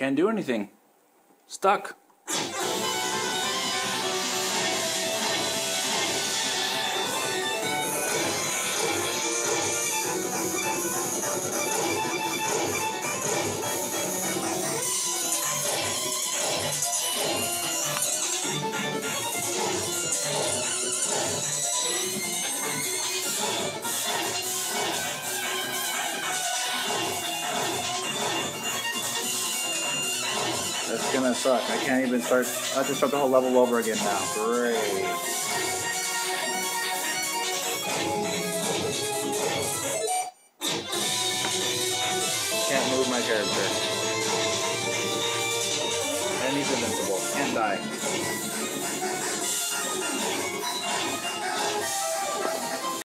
Can't do anything. Stuck. That's gonna suck. I can't even start. I have to start the whole level over again now. Great. Can't move my character. And he's invincible. Can't die.